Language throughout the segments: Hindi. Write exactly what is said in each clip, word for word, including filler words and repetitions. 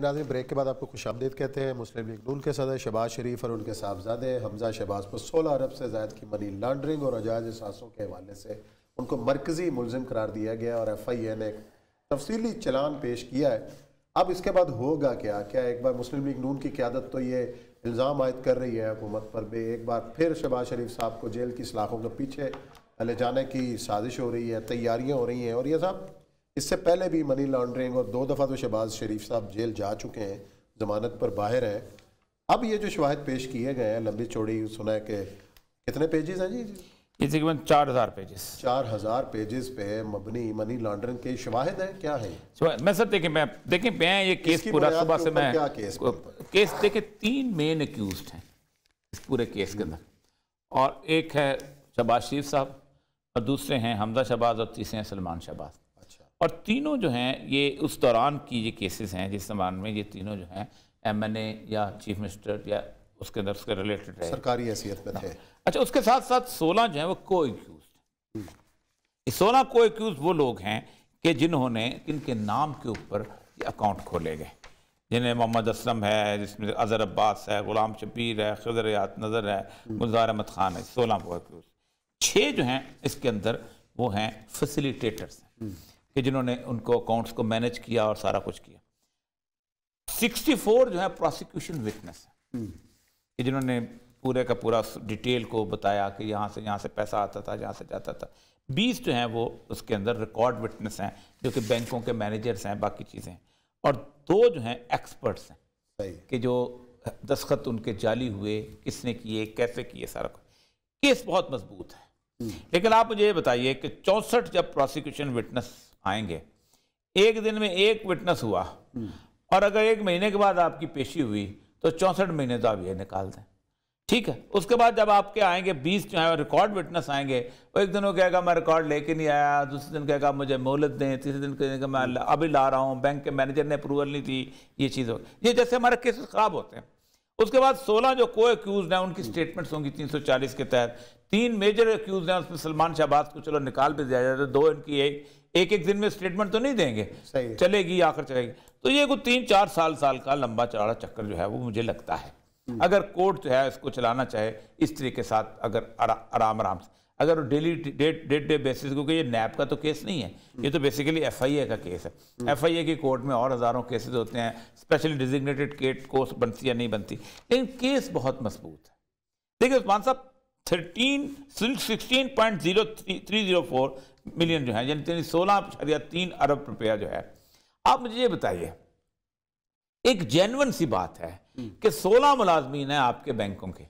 जी नाज़रीन, ब्रेक के बाद आपको खुशामदीद कहते हैं। मुस्लिम लीग नून के सदर शहबाज शरीफ और उनके साहबजादे हमजा शहबाज पर सोलह अरब से ज़ायद की मनी लॉन्ड्रिंग और अजायज़ असासों के हवाले से उनको मरकज़ी मुलज़िम करार दिया गया और एफ आई ए ने एक तफसीली चलान पेश किया है। अब इसके बाद होगा क्या? क्या एक बार मुस्लिम लीग नून की क़यादत तो ये इल्ज़ाम आयद कर रही है हुकूमत पर भी, एक बार फिर शहबाज शरीफ साहब को जेल की सलाखों के पीछे ले जाने की साजिश हो रही है, तैयारियां हो रही हैं। और ये साहब इससे पहले भी मनी लॉन्ड्रिंग और दो दफ़ा तो शहबाज शरीफ साहब जेल जा चुके हैं, ज़मानत पर बाहर हैं। अब ये जो शवाहिद पेश किए गए हैं, लंबी चौड़ी सुना है कि कितने पेजेस हैं जी? ये तकरीबन चार हज़ार पेजेस चार हज़ार पेजेस पे मबनी मनी लॉन्ड्रिंग के शवाहिद हैं। क्या है मैं सर देखें मैं देखें मैं ये केस पूरा सुबह से मैं क्या केस केस देखें तीन मेन एक्यूज्ड हैं इस पूरे केस के अंदर, और एक है शहबाज शरीफ साहब और दूसरे हैं हमजा शहबाज और तीसरे हैं सलमान शहबाज। अच्छा। और तीनों जो हैं ये उस दौरान की ये केसेस हैं जिस दौरान में ये तीनों जो हैं एम एन ए या चीफ मिनिस्टर या उसके अंदर उसके रिलेटेड सरकारी हैसियत में थे। अच्छा, उसके साथ साथ सोलह जो हैं वो को एक्यूज सोलह को एक्यूज वो लोग हैं कि जिन्होंने इनके नाम के ऊपर अकाउंट खोले गए, जिन्हें मोहम्मद असलम है, जिसमें अजहर अब्बास है, गुलाम शबीर है, खजर यात नज़र है, गुलजार अहमद खान है। सोलह को एक्यूज छः जो हैं इसके अंदर वो हैं फैसिलिटेटर्स हैं कि जिन्होंने उनको अकाउंट्स को मैनेज किया और सारा कुछ किया। सिक्सटी फोर जो है प्रोसिक्यूशन विटनेस हैं कि जिन्होंने पूरे का पूरा डिटेल को बताया कि यहाँ से यहाँ से पैसा आता था, यहाँ से जाता था। बीस जो हैं वो उसके अंदर रिकॉर्ड विटनेस हैं जो कि बैंकों के मैनेजर्स हैं, बाकी चीज़ें हैं। और दो जो हैं एक्सपर्ट्स हैं कि जो दस्खत उनके जाली हुए, किसने किए, कैसे किए, सारा कुछ। केस बहुत मजबूत है, लेकिन आप मुझे ये बताइए कि चौंसठ जब प्रोसिक्यूशन विटनेस आएंगे, एक दिन में एक विटनेस हुआ, और अगर एक महीने के बाद आपकी पेशी हुई तो चौंसठ महीने तो आप ये निकाल दें, ठीक है। उसके बाद जब आपके आएंगे बीस जो है रिकॉर्ड विटनेस आएंगे, वो एक दिन वो कहेगा मैं रिकॉर्ड लेके नहीं आया, दूसरे दिन कहेगा मुझे मोहलत दें, तीसरे दिन कहेगा मैं अभी ला रहा हूँ, बैंक के मैनेजर ने अप्रूवल नहीं दी, ये चीज़ हो ये जैसे हमारे केसेस ख़राब होते हैं। उसके बाद सोलह जो को एक्यूज हैं उनकी स्टेटमेंट्स होंगी तीन सौ चालीस के तहत। तीन मेजर एक्यूज हैं, उसमें सलमान शहबाज को चलो निकाल भी दिया जाता है, दो इनकी एक एक एक दिन में स्टेटमेंट तो नहीं देंगे, चलेगी आखिर चलेगी। तो ये कोई तीन चार साल साल का लंबा चौड़ा चक्कर जो है वो मुझे लगता है अगर कोर्ट जो है इसको चलाना चाहे इस तरीके साथ, अगर आराम आराम से, अगर वो daily day day day basis, क्योंकि ये नैब का तो केस नहीं है, ये तो बेसिकली एफआईए का केस है। एफआईए की कोर्ट में और हज़ारों केसेस होते हैं, स्पेशली डिजिग्नेटेड केट कोर्स बनती या नहीं बनती, लेकिन केस बहुत मजबूत है। देखिए उस्मान साहब, thirteen sixteen point zero three three zero four million जो है यानी सोलह या तीन अरब रुपया जो है। आप मुझे ये बताइए, एक जेन्युइन सी बात है कि सोलह मुलाजमीन हैं आपके बैंकों के,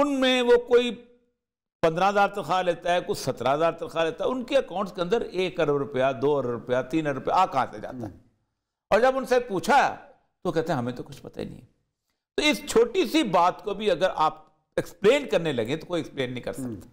उनमें वो कोई पंद्रह हज़ार तनख्वाह लेता है, कुछ सत्रह हज़ार तनख्वाह लेता है, उनके अकाउंट्स के अंदर एक अरब रुपया, दो अरब रुपया, तीन अरब रुपया आ कहाँ से जाता है? और जब उनसे पूछा तो कहते हैं हमें तो कुछ पता ही नहीं। तो इस छोटी सी बात को भी अगर आप एक्सप्लेन करने लगे तो कोई एक्सप्लेन नहीं कर सकता।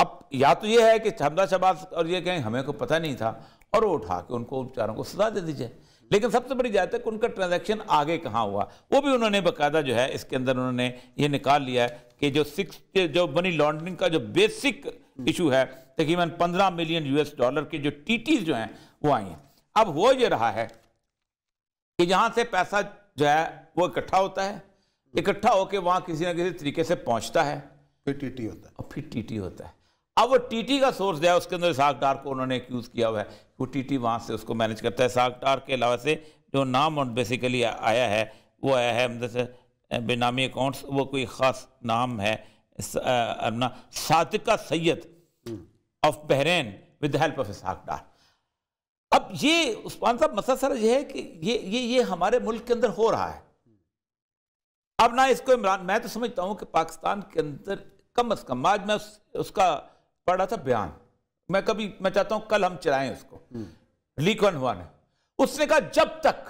अब या तो ये है कि हमदा शहबाज और ये कहें हमें को पता नहीं था और वो उठा के उनको बेचारों को सजा दे दी जाए, लेकिन सबसे बड़ी बात है कि उनका ट्रांजैक्शन आगे कहाँ हुआ वो भी उन्होंने बकायदा जो है इसके अंदर उन्होंने ये निकाल लिया है कि जो सिक्स जो मनी लॉन्ड्रिंग का जो बेसिक इशू है तकरीबन पंद्रह मिलियन यूएस डॉलर के जो टीटीज जो हैं वो आई हैं। अब हो ये रहा है कि जहाँ से पैसा जो है वो इकट्ठा होता है, इकट्ठा होकर वहाँ किसी ना किसी तरीके से पहुँचता है, फिर टी टी होता है और फिर टी टी होता है। अब वो टीटी का सोर्स जो है उसके अंदर इशाक डार को उन्होंने एक्यूज़ किया हुआ है, वो टीटी वहाँ से उसको मैनेज करता है। इशाक डार के अलावा से जो नाम और बेसिकली आया है वो आया है जैसे बेनामी अकाउंट्स, वो कोई ख़ास नाम है अपना Sadiqa Syed of Bahrain with the help of Ishaq Dar. अब ये उस्मान साहब मसला सर ये है कि ये ये ये हमारे मुल्क के अंदर हो रहा है। अब ना इसको इमरान, मैं तो समझता हूँ कि पाकिस्तान के अंदर कम अज़ कम, आज मैं उस, उसका पढ़ रहा था बयान, मैं कभी मैं चाहता हूं कल हम चलाएं उसको, लीकन हुआ ने उसने कहा जब तक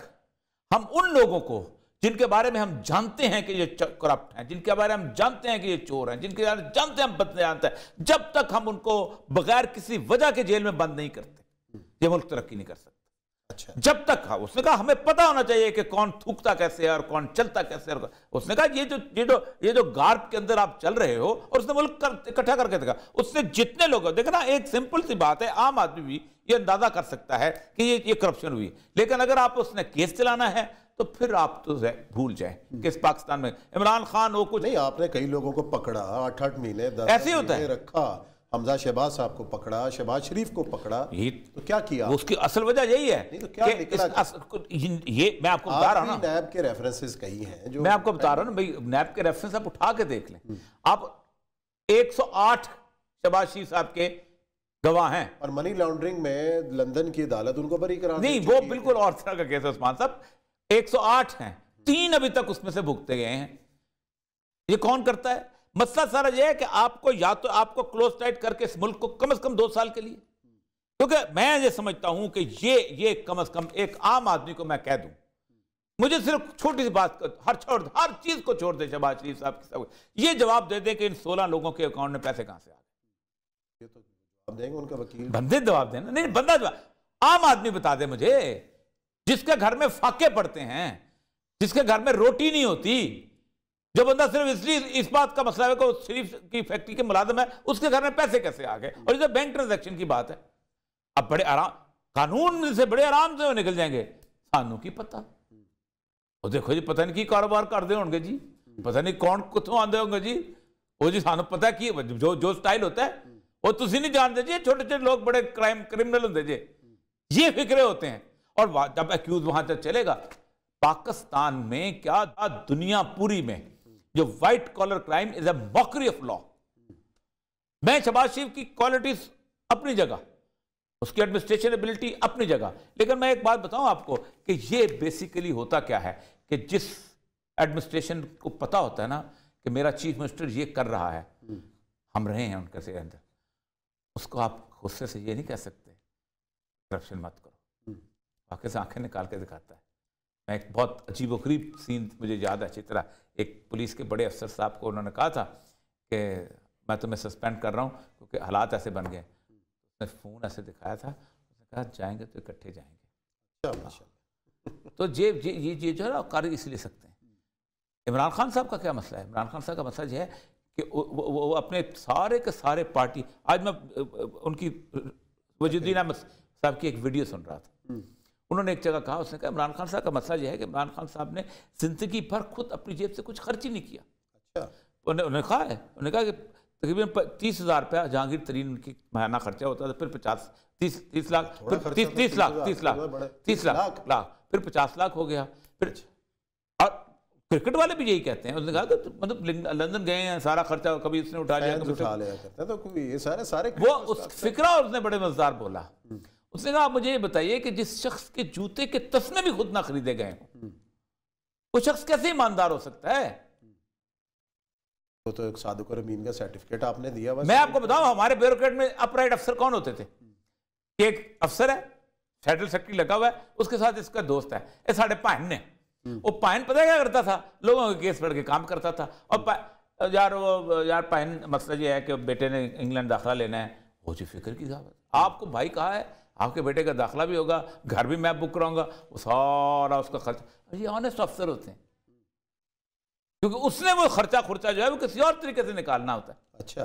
हम उन लोगों को जिनके बारे में हम जानते हैं कि ये करप्ट हैं, जिनके बारे में हम जानते हैं कि ये चोर हैं, जिनके बारे में जानते हैं हम बदले जानते हैं, जब तक हम उनको बगैर किसी वजह के जेल में बंद नहीं करते ये मुल्क तरक्की नहीं कर सकता। अच्छा। जब तक हाँ, उसने कहा हमें पता होना चाहिए कि कौन थूकता कैसे है और कौन चलता कैसे है। उसने कहा ये जो ये जो ये जो गार्प के अंदर आप चल रहे हो, और उसने मुल्क कर, इकट्ठा करके देखा, उसने जितने लोग देखा ना, एक सिंपल सी बात है, आम आदमी भी ये अंदाजा कर सकता है कि ये ये करप्शन हुई। लेकिन अगर आप उसने केस चलाना है तो फिर आप तो भूल जाए कि इस पाकिस्तान में इमरान खान वो कुछ नहीं। आपने कई लोगों को पकड़ा, आठ आठ महीने ऐसे होता है रखा, हमजा शहबाज साहब को पकड़ा, शहबाज शरीफ को पकड़ा, ये तो क्या किया? उसकी असल वजह यही है। नहीं तो क्या निकला? अस... ये मैं आपको बता रहा हूँ, नैब के रेफरेंसेस कई हैं जो मैं आपको बता रहा हूँ भाई, नैब के रेफरेंस आप उठा के देख लें। आप एक सौ आठ शहबाज शरीफ साहब के गवाह हैं, और मनी लॉन्ड्रिंग में लंदन की अदालत उनको बरी करार नहीं, वो बिल्कुल और तरह का केस है उस्मान साहब। एक सौ आठ हैं, तीन अभी तक उसमें से भुगते गए हैं। ये कौन करता है? मसला सारा यह है कि आपको या तो आपको क्लोज टाइट करके इस मुल्क को कम से कम दो साल के लिए, क्योंकि मैं ये समझता हूं कि ये ये कम से कम एक आम आदमी को मैं कह दूं, मुझे सिर्फ छोटी सी बात कर, हर छोड़ हर चीज को छोड़ दे शहबाज शरीफ साहब के साथ, ये जवाब दे दे कि इन सोलह लोगों के अकाउंट में पैसे कहां से आ गए। ये तो जवाब देंगे उनका वकील, बंदे जवाब देना नहीं, बंदा जवाब, आम आदमी बता दे मुझे, जिसके घर में फाके पड़ते हैं, जिसके घर में रोटी नहीं होती, जो बंदा सिर्फ इसलिए इस बात का मसला है कि शरीफ की फैक्ट्री के मुलाजिम है, उसके घर में पैसे कैसे आ गए। और इधर बैंक ट्रांजैक्शन की बात है, अब बड़े आराम कानून से बड़े आराम से निकल जाएंगे, सानू की पता, वो देखो जी पता नहीं की कारोबार करते होंगे जी, पता नहीं कौन कितों आते होंगे जी, वो जी सानू पता की जो जो स्टाइल होता है वो तुम नहीं जानते जी, छोटे छोटे लोग बड़े क्राइम क्रिमिनल होंगे जी, ये फिक्रे होते हैं। और जब एक्यूज वहां तक चलेगा, पाकिस्तान में क्या दुनिया पूरी में जो white collar crime is a mockery of law. मैं शहबाज शरीफ की क्वालिटीज अपनी जगह, उसकी एडमिनिस्ट्रेशन एबिलिटी अपनी जगह, लेकिन मैं एक बात बताऊं आपको कि ये बेसिकली होता क्या है कि जिस एडमिनिस्ट्रेशन को पता होता है ना कि मेरा चीफ मिनिस्टर ये कर रहा है, हम रहे हैं उनके से अंदर, उसको आप गुस्से से ये नहीं कह सकते करप्शन मत करो, वाकई से आंखें निकाल के दिखाता है। मैं एक बहुत अजीबोगरीब सीन मुझे याद है अच्छी तरह, एक पुलिस के बड़े अफसर साहब को उन्होंने कहा था कि मैं तुम्हें सस्पेंड कर रहा हूँ क्योंकि हालात ऐसे बन गए, उसने फ़ोन ऐसे दिखाया था, उसने कहा जाएंगे तो इकट्ठे जाएंगे। तो ये ये ये जो है ना कार्य इसलिए सकते हैं। इमरान खान साहब का क्या मसला है? इमरान खान साहब का मसला यह है कि वो, वो, वो अपने सारे के सारे पार्टी, आज मैं उनकी वजीदुद्दीन अहमद साहब की एक वीडियो सुन रहा था, उन्होंने एक जगह कहा, उसने कहा इमरान खान साहब का मसला यह है कि इमरान खान साहब ने जिंदगी भर खुद अपनी जेब से कुछ खर्च ही नहीं किया। अच्छा। उन्होंने कहा है, उन्होंने कहा कि तकरीबन तीस हज़ार रुपया जहांगीर तरीन उनकी महीना खर्चा होता था, फिर पचास तीस तीस लाख फिर तीस तीस लाख तीस लाख तीस लाख लाख फिर पचास लाख हो गया। फिर और क्रिकेट वाले भी यही कहते हैं, उसने कहा कि मतलब लंदन गए हैं, सारा खर्चा कभी उसने उठा लिया, वो उस फिक्रा। उसने बड़े मज़ेदार बोला, उसने कहा आप मुझे ये बताइए कि जिस शख्स के जूते के तस्मे भी खुद ना खरीदे गए हों, वो शख्स कैसे ईमानदार हो सकता है? तो, तो एक साधु रमीन का सर्टिफिकेट आपने दिया। मैं आपको बताऊं, हमारे ब्यूरोक्रेट में अपराइट अफसर कौन होते थे? एक अफसर है, फेडरल सेक्रेटरी लगा हुआ है, उसके साथ इसका दोस्त है, ये साढ़े पाहन ने, वो पाहन पता क्या करता था, लोगों के केस पढ़ के काम करता था। और यार वो यार पाहन मसला ये है कि बेटे ने इंग्लैंड दाखिला लेना है, वो जी फिक्र की जरूरत, आपको भाई कहा है आपके बेटे का दाखला भी होगा, घर भी मैं बुक कराऊंगा, वो सारा उसका खर्चा। ये ऑनेस्ट अफसर होते हैं, क्योंकि उसने वो खर्चा खुर्चा जो है वो किसी और तरीके से निकालना होता है। अच्छा,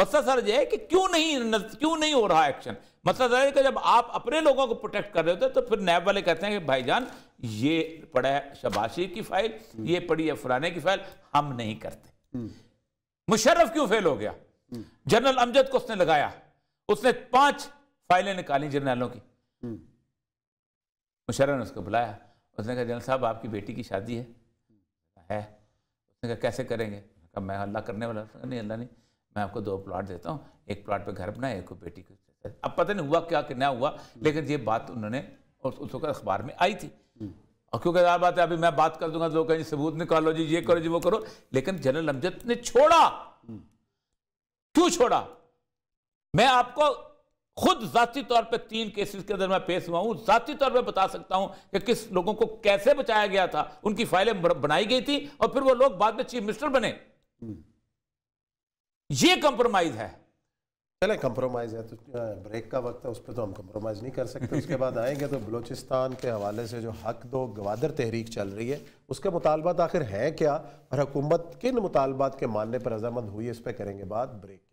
मसला सर ये है कि क्यों नहीं क्यों नहीं हो रहा एक्शन? मसला सर है कि जब आप अपने लोगों को प्रोटेक्ट कर रहे होते हैं तो फिर नैब वाले कहते हैं कि भाईजान ये पड़ा है शहबाज शरीफ की फाइल, ये पड़ी है फलाने की फाइल, हम नहीं करते। मुशर्रफ क्यों फेल हो गया? जनरल अमजद को उसने लगाया, उसने पांच फाइलें निकाली जर्नलों की, मुशर्रफ ने उसको बुलाया, उसने कहा जनरल साहब आपकी बेटी की शादी है, है। उसने कहा कैसे करेंगे? कहा मैं अल्लाह करने वाला नहीं, अल्लाह नहीं, मैं आपको दो प्लाट देता हूँ, एक प्लाट पे घर बनाए, एक को बेटी को। अब पता नहीं हुआ क्या कि ना हुआ, लेकिन ये बात उन्होंने उस वक्त अखबार में आई थी। और क्योंकि यार बात है अभी मैं बात कर दूंगा लोग कहीं सबूत निकालो जी, ये करो जी, वो करो, लेकिन जनरल अमजद ने छोड़ा। क्यों छोड़ा? मैं आपको खुद जाती तौर पे तीन केसेस के अंदर मैं पेश हुआ हूँ, जाती तौर पे बता सकता हूँ कि किस लोगों को कैसे बचाया गया था, उनकी फाइलें बनाई गई थी और फिर वो लोग बाद में चीफ मिनिस्टर बने। ये कंप्रोमाइज है। चले कंप्रोमाइज़ है तो ब्रेक का वक्त है, उस पर तो हम कंप्रोमाइज़ नहीं कर सकते। उसके बाद आएंगे तो बलूचिस्तान के हवाले से जो हक दो गवादर तहरीक चल रही है, उसके मुतालबात आखिर हैं क्या और हुकूमत किन मुतालबात के मानने पर रजामंद हुई, इस पर करेंगे बात ब्रेक।